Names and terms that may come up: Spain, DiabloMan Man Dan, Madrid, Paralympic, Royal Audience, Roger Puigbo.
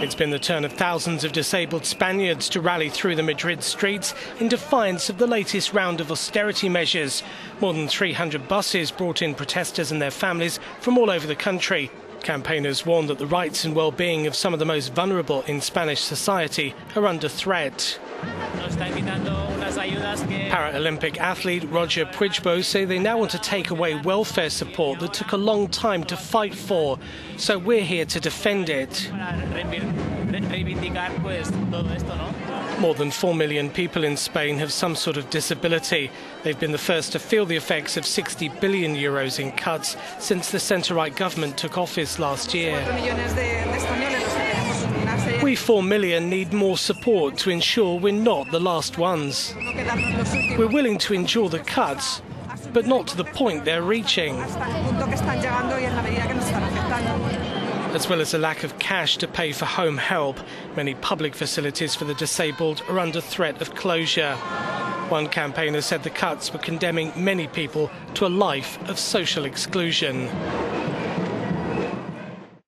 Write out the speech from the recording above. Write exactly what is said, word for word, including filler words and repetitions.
It's been the turn of thousands of disabled Spaniards to rally through the Madrid streets in defiance of the latest round of austerity measures. More than three hundred buses brought in protesters and their families from all over the country. Campaigners warn that the rights and well-being of some of the most vulnerable in Spanish society are under threat. Paralympic athlete Roger Puigbo say they now want to take away welfare support that took a long time to fight for, so we're here to defend it. More than four million people in Spain have some sort of disability. They've been the first to feel the effects of sixty billion euros in cuts since the centre-right government took office last year. We four million need more support to ensure we're not the last ones. We're willing to endure the cuts, but not to the point they're reaching. As well as a lack of cash to pay for home help, many public facilities for the disabled are under threat of closure. One campaigner said the cuts were condemning many people to a life of social exclusion.